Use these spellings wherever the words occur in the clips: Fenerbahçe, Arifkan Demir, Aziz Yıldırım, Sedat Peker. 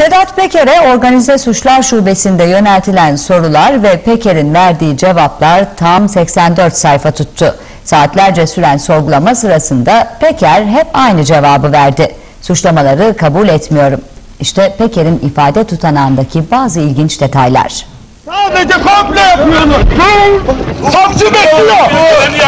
Sedat Peker'e Organize Suçlar Şubesi'nde yöneltilen sorular ve Peker'in verdiği cevaplar tam 84 sayfa tuttu. Saatlerce süren sorgulama sırasında Peker hep aynı cevabı verdi. Suçlamaları kabul etmiyorum. İşte Peker'in ifade tutanağındaki bazı ilginç detaylar. Sadece komple yapıyorsunuz. Savcı bekliyor.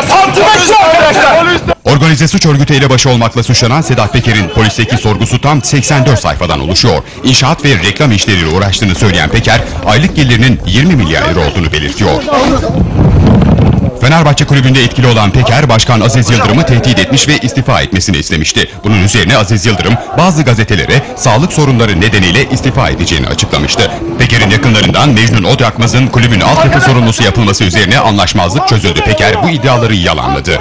Savcı bekliyor arkadaşlar. Organize suç örgütü elebaşı olmakla suçlanan Sedat Peker'in polisteki sorgusu tam 84 sayfadan oluşuyor. İnşaat ve reklam işleriyle uğraştığını söyleyen Peker, aylık gelirinin 20 milyar lira olduğunu belirtiyor. Fenerbahçe kulübünde etkili olan Peker, Başkan Aziz Yıldırım'ı tehdit etmiş ve istifa etmesini istemişti. Bunun üzerine Aziz Yıldırım bazı gazetelere sağlık sorunları nedeniyle istifa edeceğini açıklamıştı. Peker'in yakınlarından Mecnun Odyakmaz'ın kulübün altyapı sorumlusu yapılması üzerine anlaşmazlık çözüldü. Peker bu iddiaları yalanladı.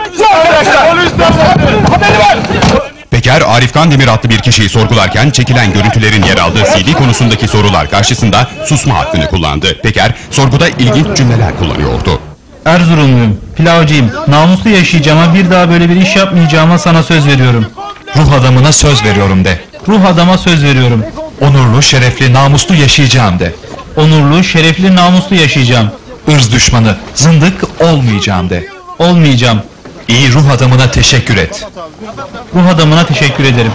Peker, Arifkan Demir adlı bir kişiyi sorgularken çekilen görüntülerin yer aldığı CD konusundaki sorular karşısında susma hakkını kullandı. Peker, sorguda ilginç cümleler kullanıyordu. Erzurumluyum, pilavcıyım, namuslu yaşayacağıma bir daha böyle bir iş yapmayacağıma sana söz veriyorum. Ruh adamına söz veriyorum de. Ruh adama söz veriyorum. Onurlu, şerefli, namuslu yaşayacağım de. Onurlu, şerefli, namuslu yaşayacağım. Irz düşmanı, zındık olmayacağım de. Olmayacağım. İyi ruh adamına teşekkür et. Ruh adamına teşekkür ederim.